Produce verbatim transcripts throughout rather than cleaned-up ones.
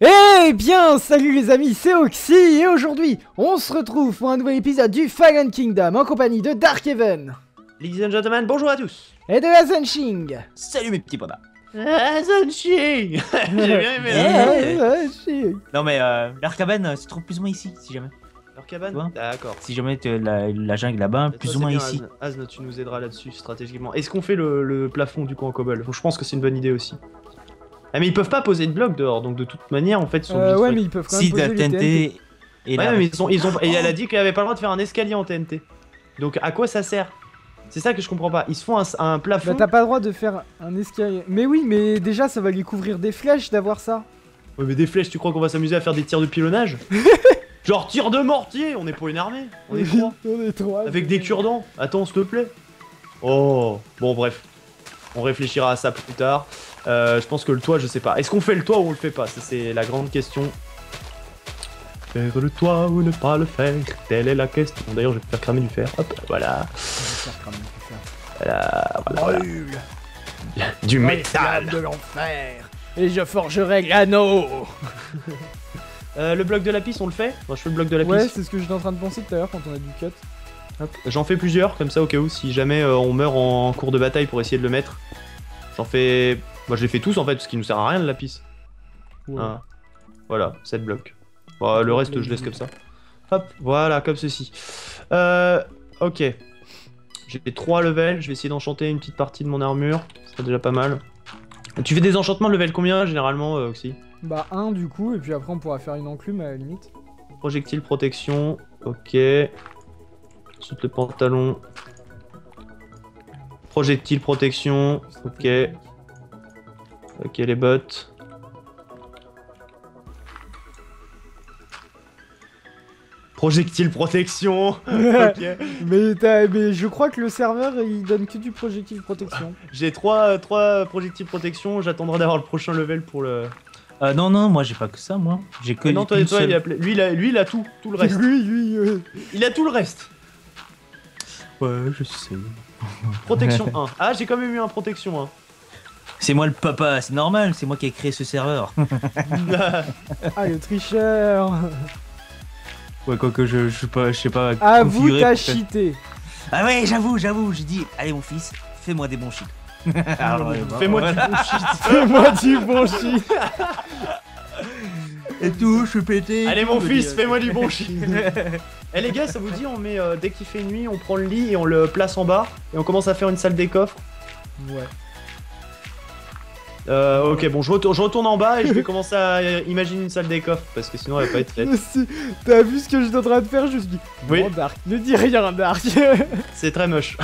Eh bien, salut les amis, c'est Oxy et aujourd'hui, on se retrouve pour un nouvel épisode du Fallen Kingdom en compagnie de Darkheaven. Ladies and gentlemen, bonjour à tous. Et de Aznching. Salut mes petits potas. Aznching. J'ai bien aimé. Aznching. Non mais euh, l'arcabane se trouve plus ou moins ici, si jamais. L'arcabane, d'accord. Si jamais la, la jungle là-bas, plus ou moins bien, ici. Azn, tu nous aideras là-dessus stratégiquement. Est-ce qu'on fait le, le plafond du coup en cobble? Je pense que c'est une bonne idée aussi. Ah mais ils peuvent pas poser de bloc dehors, donc de toute manière en fait ils sont euh, ouais, mais ils peuvent quand même si poser T N T, T N T. Et ouais, mais ils ont, ils ont, et elle a dit qu'elle avait pas le droit de faire un escalier en T N T. Donc à quoi ça sert? C'est ça que je comprends pas. Ils se font un, un plafond. Bah t'as pas le droit de faire un escalier. Mais oui, mais déjà ça va lui couvrir des flèches d'avoir ça. Ouais mais des flèches, tu crois qu'on va s'amuser à faire des tirs de pilonnage? Genre tir de mortier, on est pas une armée, on est trois. On est trois. Avec des cure-dents. Attends, s'il te plaît. Oh, bon bref. On réfléchira à ça plus tard. Euh, je pense que le toit, je sais pas. Est-ce qu'on fait le toit ou on le fait pas? Ça, c'est la grande question. Faire le toit ou ne pas le faire? Telle est la question. D'ailleurs, je vais faire cramer du fer. Hop, voilà. Voilà, voilà. voilà. Du métal de l'enfer. Et je forgerai l'anneau. euh, le bloc de lapis, on le fait? Moi, je fais le bloc de lapis. Ouais, c'est ce que j'étais en train de penser tout à l'heure quand on a du cut. J'en fais plusieurs, comme ça, au cas où, si jamais euh, on meurt en cours de bataille pour essayer de le mettre. J'en fais... Moi je les fais tous en fait, parce qu'il nous sert à rien le lapis. Ouais. Hein. Voilà, sept blocs. Bon, le reste je laisse comme ça. Hop, voilà, comme ceci. Euh... Ok. J'ai trois levels, je vais essayer d'enchanter une petite partie de mon armure. C'est déjà pas mal. Tu fais des enchantements level combien généralement, Oxy? Bah un du coup, et puis après on pourra faire une enclume à la limite. Projectile, protection, ok. Ensuite le pantalon. Projectile, protection, ok. Ok, les bottes. Projectile, protection. Ok. mais, mais je crois que le serveur, il donne que du projectile, protection. J'ai trois, trois projectiles, protection, j'attendrai d'avoir le prochain level pour le... Euh, non, non, moi j'ai pas que ça, moi. J'ai que... Non, toi, toi, il a... Lui, il a, lui, il a tout, tout le reste. lui, lui, euh... Il a tout le reste. Ouais, je sais. Protection un. Ah, j'ai quand même eu un protection un. C'est moi le papa, c'est normal, c'est moi qui ai créé ce serveur. Ah, le tricheur. Ouais, quoique je, je, je sais pas... Ah, vous t'as cheaté. Ah ouais, j'avoue, j'avoue, j'ai dit, allez mon fils, fais-moi des bons cheats. Fais-moi du bon cheat. Fais-moi du bon cheat. Et tout, je suis pété. Allez mon fils, fais-moi du bon cheat. Eh les gars, ça vous dit, on met, euh, dès qu'il fait nuit, on prend le lit et on le place en bas, et on commence à faire une salle des coffres. Ouais. Euh, ok, bon, je retourne, je retourne en bas et je vais commencer à imaginer une salle des coffres parce que sinon elle va pas être faite. T'as vu ce que j'étais en train de faire? Je me suis dit, oui. Bon, Dark, ne dis rien, Dark. C'est très moche.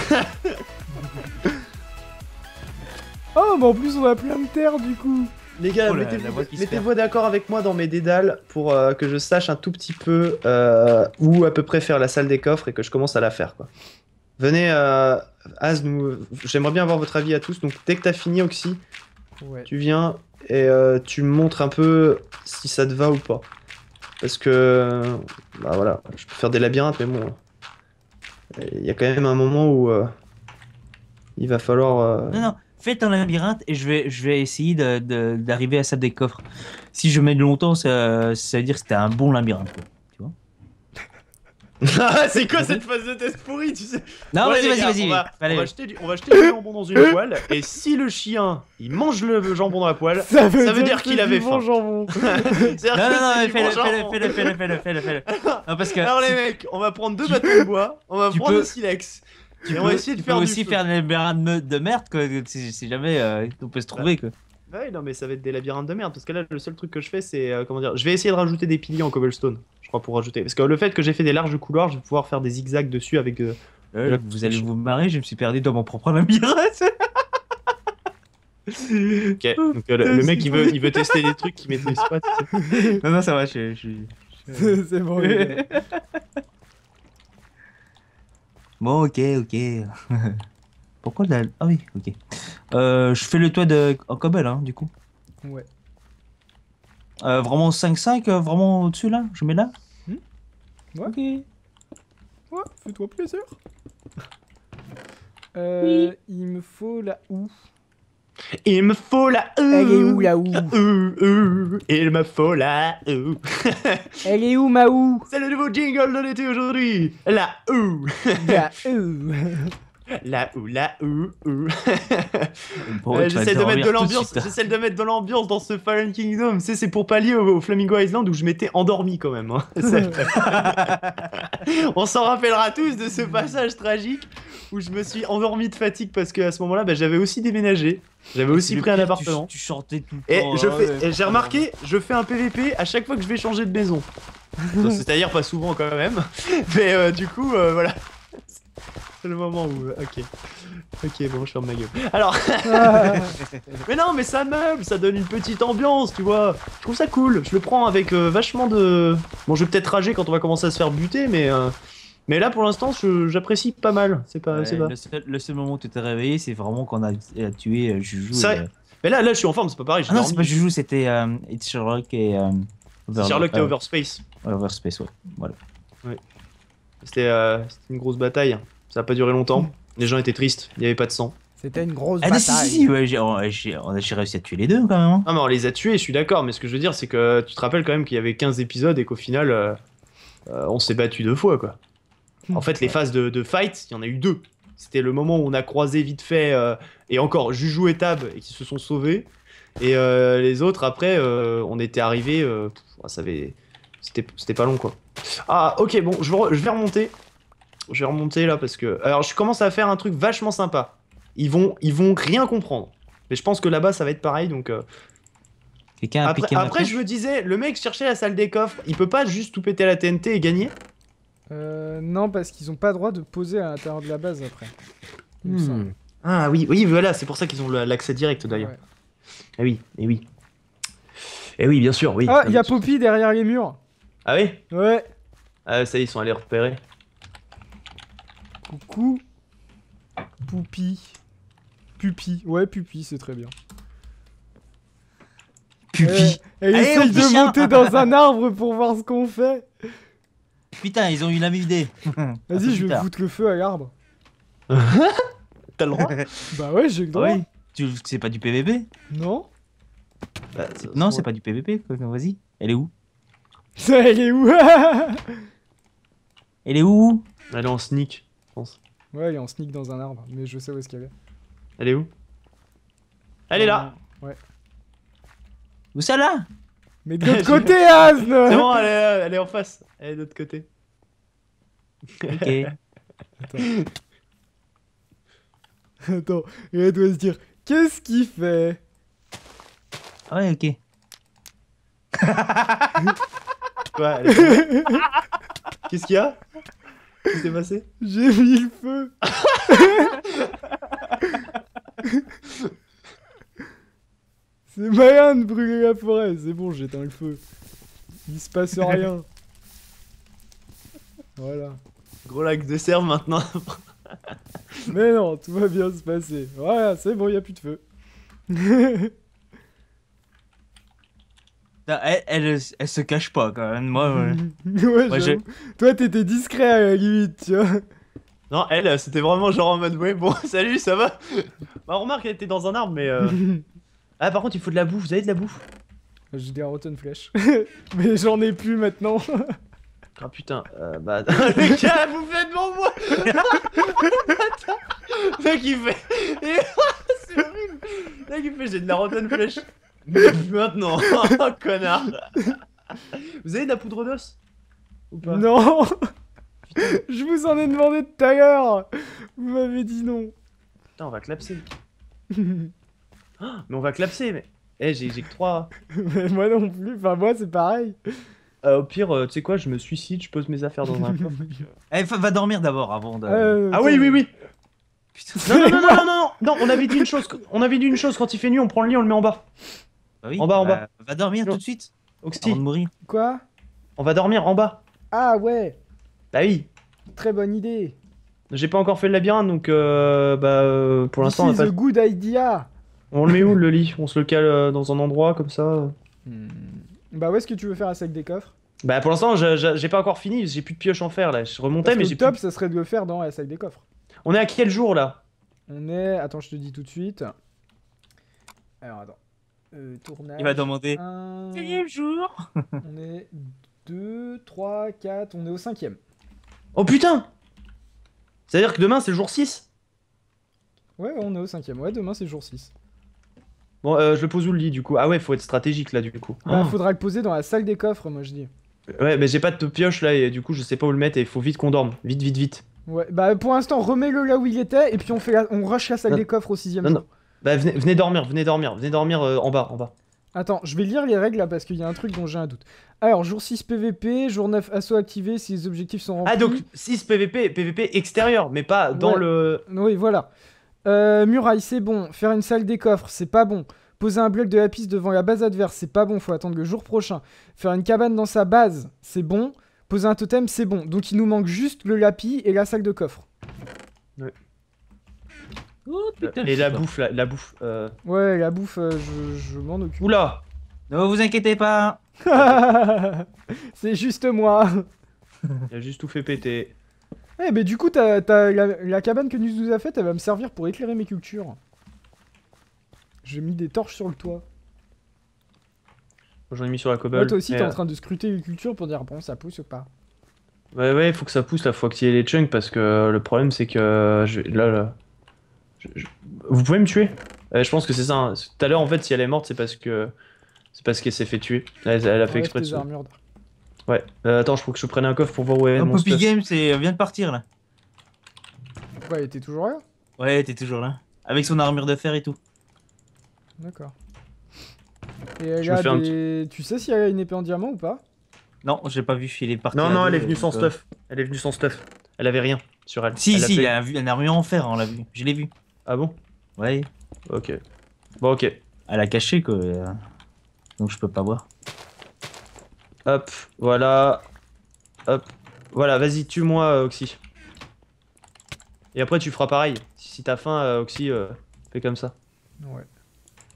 Oh, mais en plus, on a plein de terre du coup. Les gars, oh, mettez-vous mettez d'accord avec moi dans mes dédales pour euh, que je sache un tout petit peu euh, où à peu près faire la salle des coffres et que je commence à la faire, quoi. Venez, euh, Az, nous... j'aimerais bien avoir votre avis à tous. Donc, dès que t'as fini, Oxy. Ouais. Tu viens et euh, tu me montres un peu si ça te va ou pas. Parce que, bah voilà, je peux faire des labyrinthes, mais bon, il y a quand même un moment où euh, il va falloir... Euh... Non, non, fais ton labyrinthe et je vais, je vais essayer d'arriver à la salle des coffres. Si je mets longtemps, ça, ça veut dire que c'était un bon labyrinthe, quoi. Ah, c'est quoi cette phase de test pourrie, tu sais? Non, vas-y, vas-y, vas-y. On va jeter du jambon dans une poêle, et si le chien, il mange le jambon dans la poêle, ça veut, ça veut dire qu'il avait faim. Jambon. non, non, non, fais-le, fais-le, fais-le, fais-le, fais-le, fais-le. Alors les mecs, on va prendre deux bâtons de bois, on va prendre le silex, et on va essayer de faire du feu. Tu peux aussi faire des labyrinthes de merde, quoi, si jamais on peut se trouver, quoi. Ouais, non, mais ça va être des labyrinthes de merde, parce que là, le seul truc que je fais, c'est, euh, comment dire, je vais essayer de rajouter des piliers en cobblestone, je crois, pour rajouter, parce que le fait que j'ai fait des larges couloirs, je vais pouvoir faire des zigzags dessus avec... Euh, euh, là, vous allez vous marrer, je me suis perdu dans mon propre labyrinthe. Ok, donc euh, le, le mec, il veut, il veut tester des trucs qu'il maîtrise pas. Non, non, ça va, je suis... C'est bon, bon, ok, ok. Pourquoi la... Ah oui, ok. Euh, je fais le toit de... en cobble, hein, du coup. Ouais. Euh, vraiment cinq cinq, euh, vraiment au-dessus, là? Je mets là? Hmm. Ouais. Ok. toi, fais-toi plaisir. Euh, oui. Il me faut la ou. Il me faut la ou. Elle est où la ou? Il me faut la ou. Elle est où ma ou? C'est le nouveau jingle de l'été aujourd'hui. La ou. La ou. La ou la ou ou. Bon, euh, j'essaie de mettre de l'ambiance. J'essaie de mettre de l'ambiance dans ce Fallen Kingdom. C'est c'est pour pallier au, au Flamingo Island où je m'étais endormi quand même. Hein. On s'en rappellera tous de ce passage tragique où je me suis endormi de fatigue parce que à ce moment-là, bah, j'avais aussi déménagé. J'avais aussi pris un appartement. Tu, tu chantais tout. Et j'ai ouais, remarqué, je fais un P V P à chaque fois que je vais changer de maison. C'est-à-dire pas souvent quand même. Mais euh, du coup, euh, voilà. C'est le moment où... Ok. Ok, bon, je ferme ma gueule. Alors... mais non, mais ça meuble, ça donne une petite ambiance, tu vois. Je trouve ça cool. Je le prends avec euh, vachement de... Bon, je vais peut-être rager quand on va commencer à se faire buter, mais... Euh... Mais là, pour l'instant, j'apprécie pas mal. C'est pas... Ouais, pas... Le, seul, le seul moment où tu t'es réveillé, c'est vraiment quand on a, a tué euh, Juju. Et, euh... Mais là, là, je suis en forme, c'est pas pareil. Ah non, c'est pas Juju, c'était euh, Sherlock et... Euh, Over... Sherlock euh... et Overspace. Overspace, ouais. Voilà. Ouais. C'était euh, une grosse bataille. Ça n'a pas duré longtemps. Les gens étaient tristes. Il n'y avait pas de sang. C'était une grosse ah, bataille. Ah si, si, ouais, j'ai réussi à tuer les deux quand même. Non, mais on les a tués, je suis d'accord. Mais ce que je veux dire, c'est que tu te rappelles quand même qu'il y avait quinze épisodes et qu'au final, euh, euh, on s'est battu deux fois, quoi. En fait, les phases de, de fight, il y en a eu deux. C'était le moment où on a croisé vite fait, euh, et encore, Juju et Tab, et qui se sont sauvés. Et euh, les autres, après, euh, on était arrivés... Euh, ça avait... C'était pas long, quoi. Ah, ok, bon, je, re, je vais remonter. Je vais remonter, là, parce que... Alors, je commence à faire un truc vachement sympa. Ils vont, ils vont rien comprendre. Mais je pense que là-bas, ça va être pareil, donc... Euh... Quelqu'un a piqué ma couche ? Après, je me disais, le mec cherchait la salle des coffres. Il peut pas juste tout péter à la T N T et gagner ? Euh... Non, parce qu'ils ont pas le droit de poser à l'intérieur de la base, après. Hmm. Ah, oui, oui, voilà, c'est pour ça qu'ils ont l'accès direct, d'ailleurs. Ouais. Ah oui, et oui. Et oui, bien sûr, oui. Ah, il y a Poppy derrière les murs. Ah oui? Ouais. Ah ça y est, ils sont allés repérer. Coucou. Poupie. Pupille. Ouais, Pupille, c'est très bien. Pupille. Et, et ils essayent de chien. monter dans un arbre pour voir ce qu'on fait. Putain, ils ont eu la même idée. Vas-y, je vais foutre le feu à l'arbre. T'as le droit? Bah ouais, j'ai le droit. Ouais. C'est pas du P V P? Non. Bah, non, c'est pas du P V P. Vas-y. Elle est où? Elle est où? Elle est où? Elle est en sneak, je pense. Ouais, elle est en sneak dans un arbre, mais je sais où est-ce qu'elle est. Elle est où? Elle est là. Ouais. Où ça là? Mais de l'autre côté, Asne. C'est bon, elle est, elle est en face. Elle est de l'autre côté. Ok. Attends. Attends, elle doit se dire, qu'est-ce qu'il fait? Ah ouais, ok. Ouais, qu'est-ce qu'il y a? Qu'est-ce qui s'est passé? J'ai mis le feu. C'est malin de brûler la forêt. C'est bon, j'éteins le feu. Il se passe rien. Voilà. Gros lac de serre maintenant. Mais non, tout va bien se passer. Voilà, c'est bon, il n'y a plus de feu. Non, elle, elle, elle se cache pas quand même, moi... Ouais, ouais, moi je... Toi t'étais discret à la limite, tu vois. Non, elle, c'était vraiment genre en mode, ouais, bon, salut, ça va? Bah remarque, elle était dans un arbre, mais... Euh... Ah, par contre, il faut de la bouffe, vous avez de la bouffe? J'ai des rotten flèches. Mais j'en ai plus maintenant. Ah putain, euh, bah... Le gars, vous faites devant moi. Attends. Le mec, il fait... C'est horrible. Le mec, il fait, j'ai de la rotten flèche. Maintenant, oh, connard. Vous avez de la poudre d'os ou pas? Non. Putain. Je vous en ai demandé tout à l'heure. Vous m'avez dit non. Putain, on va clapser. Oh, mais on va clapser, mais... Eh, hey, j'ai que trois. Mais moi non plus, enfin moi c'est pareil. Euh, au pire, euh, tu sais quoi, je me suicide, je pose mes affaires dans un coffre. Eh, va dormir d'abord avant de... Euh, ah oui, oui, oui. Putain, non, non, non, non, non, non, non, on avait dit une chose, on avait dit une chose, quand il fait nuit, on prend le lit, on le met en bas. Bah oui, en bas, en bas. Euh, va dormir tout de suite. Oxy. Avant de mourir. Quoi? On va dormir en bas. Ah ouais. Bah oui. Très bonne idée. J'ai pas encore fait le labyrinthe, donc euh, bah euh, pour l'instant. C'est the good idea. On le met où le lit? On se le cale euh, dans un endroit comme ça. Hmm. Bah où est-ce que tu veux faire un sac des coffres? Bah pour l'instant, j'ai pas encore fini, j'ai plus de pioche en fer là. Je remontais, parce mais j'ai. Le top, plus... ça serait de le faire dans la salle des coffres. On est à quel jour là? On est. Attends, je te dis tout de suite. Alors attends. Euh, tournage. Il m'a demandé. Un... Quel jour? On est deux, trois, quatre, on est au cinquième. Oh putain! C'est-à-dire que demain c'est le jour six? Ouais, on est au cinquième. Ouais, demain c'est le jour six. Bon, euh, je le pose où le lit du coup? Ah ouais, faut être stratégique là du coup. Bah, oh. Faudra le poser dans la salle des coffres, moi je dis. Ouais, mais j'ai pas de pioche là et du coup je sais pas où le mettre et il faut vite qu'on dorme. Vite, vite, vite. Ouais, bah pour l'instant remets-le là où il était et puis on, fait la... on rush la salle non. des coffres au sixième. Non, non. Bah venez, venez dormir, venez dormir, venez dormir euh, en bas, en bas. Attends, je vais lire les règles là parce qu'il y a un truc dont j'ai un doute. Alors, jour six P V P, jour neuf assaut activé si les objectifs sont remplis. Ah donc six P V P, P V P extérieur, mais pas dans ouais. le... Oui, voilà. Euh, muraille, c'est bon. Faire une salle des coffres, c'est pas bon. Poser un bloc de la piste devant la base adverse, c'est pas bon, faut attendre le jour prochain. Faire une cabane dans sa base, c'est bon. Poser un totem, c'est bon. Donc il nous manque juste le lapis et la salle de coffre. Ouais. Oh, putain, et la bouffe, la, la bouffe. Euh... Ouais, la bouffe, euh, je, je m'en occupe. Oula! Ne vous inquiétez pas! C'est juste moi! Il a juste tout fait péter. Eh, mais du coup, t'as, t'as la, la cabane que Nus nous a faite, elle va me servir pour éclairer mes cultures. J'ai mis des torches sur le toit. J'en ai mis sur la cobble. Ouais, toi aussi, t'es euh... en train de scruter les cultures pour dire bon, ça pousse ou pas? Ouais, ouais, faut que ça pousse là, faut activer les chunks parce que le problème c'est que. Je... Là, là. Je... Vous pouvez me tuer? euh, Je pense que c'est ça. Hein. Tout à l'heure, en fait, si elle est morte, c'est parce que c'est parce qu'elle s'est fait tuer. Elle, elle a fait exprès de ça. Ouais. Euh, attends, je crois que je prenne un coffre pour voir où est mon stuff. Poppy Game, c'est vient de partir là. Ouais, elle était toujours là. Ouais, elle était toujours là, avec son armure de fer et tout. D'accord. Et elle a des... petit... tu sais si elle a une épée en diamant ou pas? Non, j'ai pas vu. Elle est partie. Non, non, elle est venue sans stuff. Elle est venue sans stuff. Elle avait rien sur elle. Si, elle si, elle a vu une armure en fer, on l'a vu. Je l'ai vu. Ah bon? Ouais. Ok. Bon, ok. Elle a caché que... Euh... Donc je peux pas voir. Hop, voilà. Hop. Voilà, vas-y, tue-moi, euh, Oxy. Et après, tu feras pareil. Si t'as faim, euh, Oxy, euh, fais comme ça. Ouais.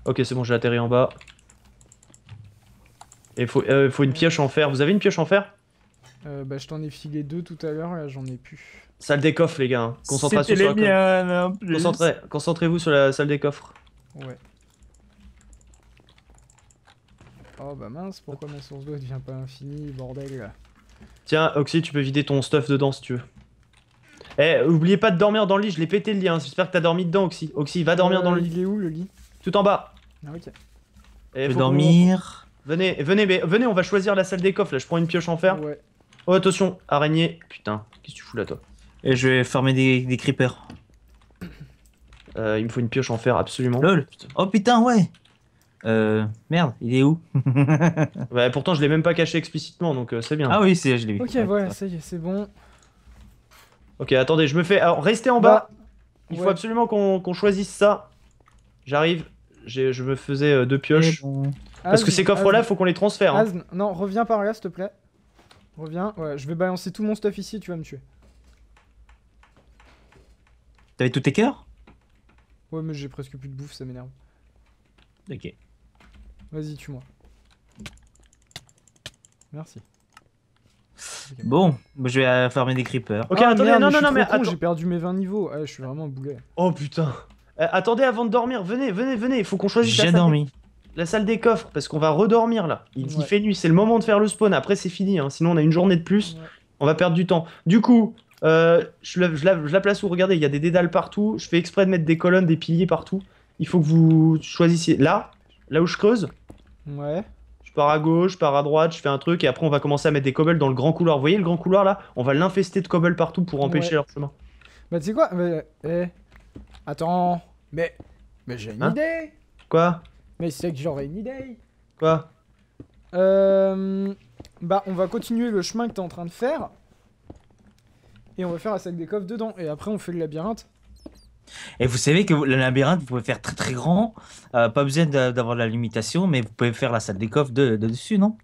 Ok, c'est bon, j'ai atterri en bas. Et faut, euh, faut une pioche en fer. Vous avez une pioche en fer? Euh, bah, je t'en ai filé deux tout à l'heure, là, j'en ai plus. Salle des coffres, les gars. Concentration sur la coffre. Concentrez, concentrez-vous sur la salle des coffres. Ouais. Oh bah mince, pourquoi ma source d'eau devient pas infinie, bordel. Tiens, Oxy, tu peux vider ton stuff dedans si tu veux. Eh, oubliez pas de dormir dans le lit, je l'ai pété le lit, hein. J'espère que t'as dormi dedans, Oxy. Oxy, va dormir euh, dans le lit. Il est où le lit? Tout en bas. Ah, ok. Eh, je vais dormir. Vous... Venez, venez, mais venez, on va choisir la salle des coffres. Là, je prends une pioche en fer. Ouais. Oh, attention, araignée. Putain, qu'est-ce que tu fous là, toi? Et je vais farmer des, des creepers. Euh, il me faut une pioche en fer, absolument. Lol. Oh putain, ouais. Euh. Merde, il est où? Ouais, pourtant je l'ai même pas caché explicitement donc euh, c'est bien. Ah oui, c'est, je l'ai vu. Ok, voilà, ça y est, c'est bon. Ok, attendez, je me fais. Alors, restez en bas. Bah, il ouais. faut absolument qu'on qu'on choisisse ça. J'arrive, je me faisais euh, deux pioches. Bon. Parce Azn, que ces coffres-là, faut qu'on les transfère. Hein. Azn, non, reviens par là, s'il te plaît. Reviens, ouais, je vais balancer tout mon stuff ici et tu vas me tuer. T'avais tous tes cœurs? Ouais, mais j'ai presque plus de bouffe, ça m'énerve. Ok. Vas-y, tue-moi. Merci. Okay. Bon, je vais farmer des creepers. Ok, ah, attendez, merde, non, non, non, mais attends. J'ai perdu mes vingt niveaux, ah, je suis vraiment boulet. Oh putain. Euh, attendez avant de dormir, venez, venez, venez, il faut qu'on choisisse la salle. J'ai dormi. La salle des coffres, parce qu'on va redormir là. Il, ouais. il fait nuit, c'est le moment de faire le spawn, après c'est fini, hein. Sinon on a une journée de plus, ouais. on va perdre du temps. Du coup, euh, je, la, je, la, je la place où? Regardez, il y a des dédales partout, je fais exprès de mettre des colonnes, des piliers partout. Il faut que vous choisissiez là, là où je creuse. Ouais. Je pars à gauche, je pars à droite, je fais un truc et après on va commencer à mettre des cobbles dans le grand couloir. Vous voyez le grand couloir là? On va l'infester de cobbles partout pour empêcher ouais. leur chemin. Bah tu sais quoi? Mais, eh. Attends, mais, mais j'ai une hein? idée. Quoi? Mais c'est que j'aurais une idée. Quoi? Euh... Bah on va continuer le chemin que t'es en train de faire. Et on va faire la salle des coffres dedans et après on fait le labyrinthe. Et vous savez que le labyrinthe, vous pouvez faire très très grand, euh, pas besoin d'avoir la limitation, mais vous pouvez faire la salle des coffres de, de dessus, non?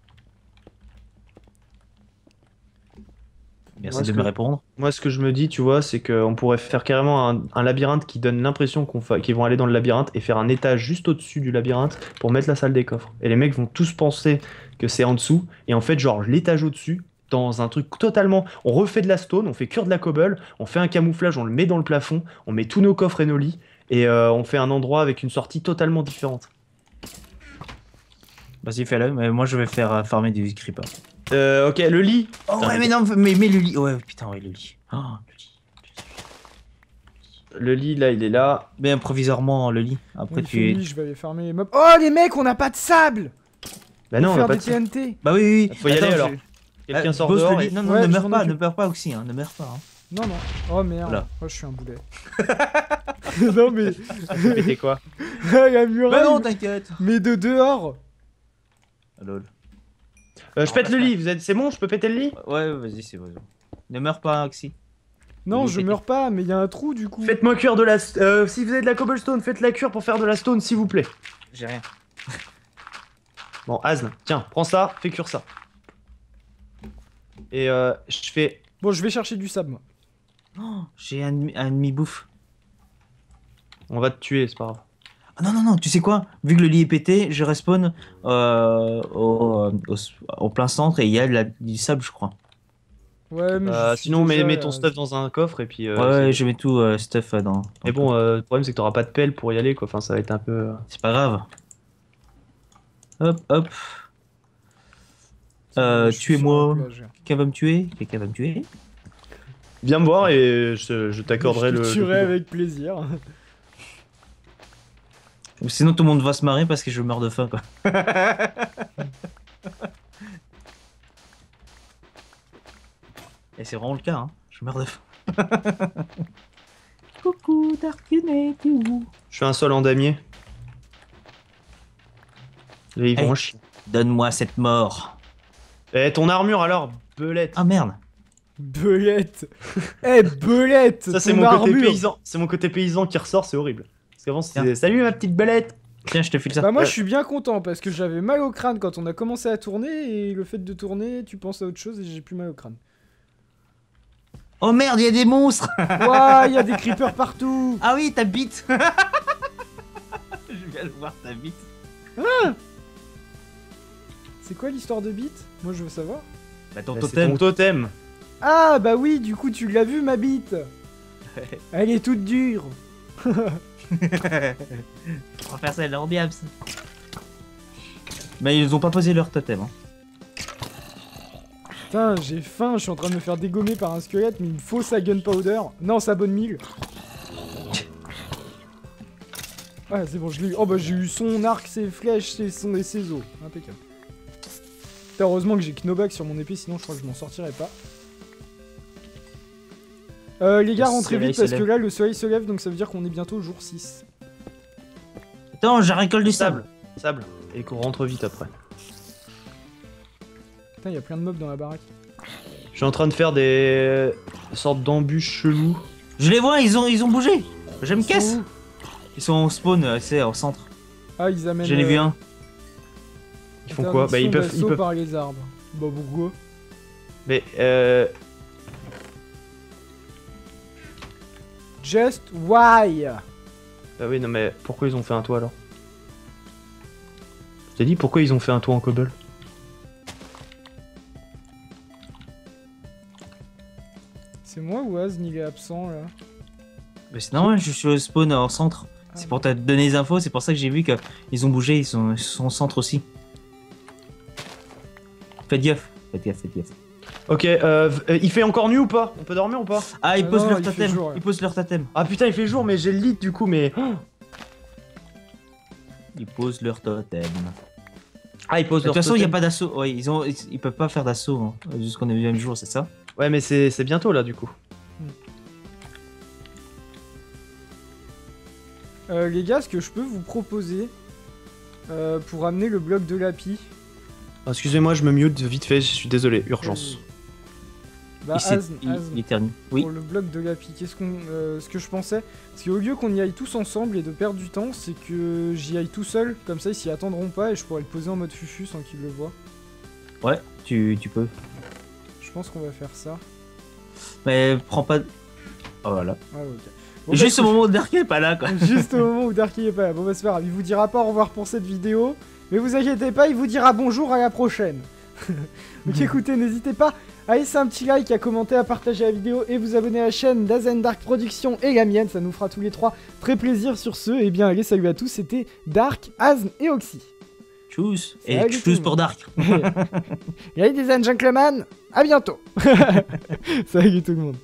Merci de me répondre. Moi, ce que je me dis, tu vois, c'est qu'on pourrait faire carrément un, un labyrinthe qui donne l'impression qu'on fa... qu'ils vont aller dans le labyrinthe et faire un étage juste au-dessus du labyrinthe pour mettre la salle des coffres. Et les mecs vont tous penser que c'est en dessous. Et en fait, genre, l'étage au-dessus, dans un truc totalement... On refait de la stone, on fait cure de la cobble, on fait un camouflage, on le met dans le plafond, on met tous nos coffres et nos lits, et euh, on fait un endroit avec une sortie totalement différente. Vas-y, fais-le, mais moi je vais faire euh, farmer des creepers. Euh, ok, le lit. Oh ouais, mais non, mais, mais le lit. Ouais, putain, ouais, le lit. Oh, le lit. Le lit, là, il est là. Mais provisoirement, le lit. Après, oui, tu es... Je vais aller farmer les mobs. Oh, les mecs, on n'a pas de sable. Bah non, on n'a pas de T N T. Bah oui, oui, oui. Faut y Attends, aller alors. Quelqu'un ah, sort dehors le lit. Et... Non, non, ouais, ne meurs pas, ne meurs pas aussi, hein, ne meurs pas. Hein. Non, non. Oh merde. Voilà. Oh, je suis un boulet. Non, mais. C'était quoi? La muraille. Bah non, t'inquiète. Mais de dehors. Lol. Euh, je pète le lit, vous êtes... c'est bon, je peux péter le lit? Ouais, ouais, vas-y, c'est bon. Ne meurs pas, Oxy. Non, je meurs pas, mais il y a un trou du coup. Faites-moi cuire de la... Euh, si vous avez de la cobblestone, faites la cure pour faire de la stone, s'il vous plaît. J'ai rien. Bon, Azn, tiens, prends ça, fais cuire ça. Et euh, je fais... Bon, je vais chercher du sable, moi. Oh, j'ai un demi-bouffe. On va te tuer, c'est pas grave. Ah non, non, non, tu sais quoi? Vu que le lit est pété, je respawn euh, au, au, au plein centre et il y a de la, du sable, je crois. Ouais, mais. Euh, sinon, mets, mets ton euh... stuff dans un coffre et puis. Euh, ouais, ouais, je mets tout euh, stuff dans. dans mais bon, euh, le problème, c'est que t'auras pas de pelle pour y aller, quoi. Enfin, ça va être un peu. Euh... C'est pas grave. Hop, hop. Euh, Tuez-moi. Quelqu'un va me tuer? Quelqu'un va me tuer? Viens me voir et je, je t'accorderai le. Je te tuerai avec plaisir. Sinon tout le monde va se marrer parce que je meurs de faim quoi. Et c'est vraiment le cas hein, je meurs de faim. Coucou Tarkuneku. Je fais un sol en damier. Là ils hey, vont chier. Donne-moi cette mort. Eh ton armure alors, belette. Ah merde. Belette. Eh hey, belette. Ça c'est mon armure. Côté paysan, c'est mon côté paysan qui ressort, c'est horrible. Salut ma petite belette. Tiens, je te file ça. Bah moi, je suis bien content parce que j'avais mal au crâne quand on a commencé à tourner et le fait de tourner, tu penses à autre chose et j'ai plus mal au crâne. Oh merde, il y a des monstres. Ouah, il y a des creepers partout. Ah oui, ta bite. Je viens de voir ta bite. Ah c'est quoi l'histoire de bite? Moi, je veux savoir. Bah ton bah, totem. Ton totem. Ah bah oui, du coup, tu l'as vu ma bite. Elle est toute dure. On va faire celle-là en diable. Mais ils ont pas posé leur totem. Hein. Putain, j'ai faim, je suis en train de me faire dégommer par un squelette, mais il me faut sa gunpowder. Non, sa bonne mille. Ouais, c'est bon, je l'ai eu. Oh bah j'ai eu son arc, ses flèches, ses sons et ses os. Impeccable. Putain, heureusement que j'ai Knoback sur mon épée, sinon je crois que je m'en sortirais pas. Euh, les gars, rentrez vite parce que là le soleil se lève donc ça veut dire qu'on est bientôt jour six. Attends, j'ai récolte du sable. Sable. Et qu'on rentre vite après. Putain, il y a plein de mobs dans la baraque. Je suis en train de faire des sortes d'embûches chelous. Je les vois, ils ont, ils ont bougé. Je me casse. Ils sont au spawn, c'est au centre. Ah, ils amènent. J'en ai vu un. Ils font quoi? Bah, ils peuvent. Ils peuvent par les arbres. Bah, pourquoi? Mais euh. Just why? Bah oui, non mais pourquoi ils ont fait un toit alors? Je t'ai dit pourquoi ils ont fait un toit en cobble? C'est moi ou Azn il est absent là? Bah c'est normal, je suis au spawn hors centre. Ah, c'est pour te donner les infos, c'est pour ça que j'ai vu qu'ils ont bougé, ils sont, ils sont au centre aussi. Faites gaffe, faites gaffe, faites gaffe. Ok, euh, il fait encore nuit ou pas? On peut dormir ou pas? Ah, ils ah posent non, leur totem, il ouais. ils posent leur totem. Ah putain, il fait jour, mais j'ai le lit du coup, mais... Ils posent leur totem. Ah, ils posent leur totem. De toute façon, il n'y a pas d'assaut, ouais, ils, ont... ils peuvent pas faire d'assaut, hein, jusqu'au neuvième jour, c'est ça? Ouais, mais c'est bientôt là, du coup. Hmm. Euh, les gars, ce que je peux vous proposer, euh, pour amener le bloc de lapis... Excusez-moi, je me mute vite fait, je suis désolé, urgence. Bah, il, Azn, il, Azn, il éternue. Oui. Pour le bloc de lapis, qu'est-ce qu'on, euh, ce que je pensais, c'est qu'au lieu qu'on y aille tous ensemble et de perdre du temps, c'est que j'y aille tout seul, comme ça ils s'y attendront pas et je pourrais le poser en mode fufu sans qu'ils le voient. Ouais, tu, tu peux. Je pense qu'on va faire ça. Mais prends pas... Oh, voilà. Ah, okay. Bon, juste bah, au moment où Darky est pas là, quoi. Juste au moment où Darky est pas là. Bon, bah, c'est pas grave. Il vous dira pas au revoir pour cette vidéo. Mais vous inquiétez pas, il vous dira bonjour à la prochaine. Donc écoutez, n'hésitez pas à laisser un petit like, à commenter, à partager la vidéo et vous abonner à la chaîne d'Azendark Productions et la mienne. Ça nous fera tous les trois très plaisir sur ce. Et bien allez, salut à tous. C'était Dark, Azn et Oxy. Tchuss. Et tchuss pour Dark. Ladies and gentlemen, à bientôt. Salut tout le monde.